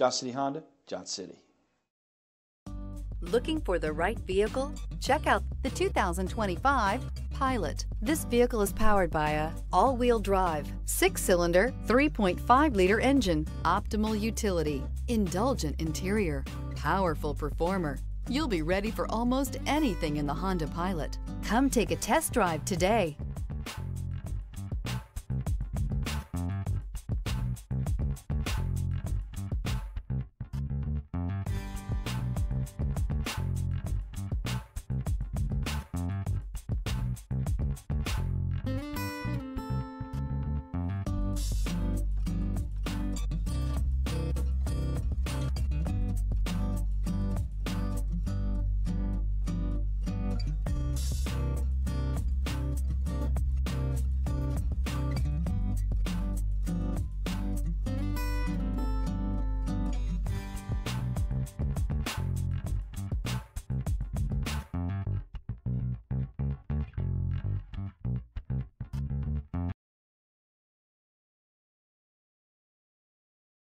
Johnson City Honda, Johnson City. Looking for the right vehicle? Check out the 2025 Pilot. This vehicle is powered by a all-wheel drive, 6-cylinder, 3.5-liter engine, optimal utility, indulgent interior, powerful performer. You'll be ready for almost anything in the Honda Pilot. Come take a test drive today.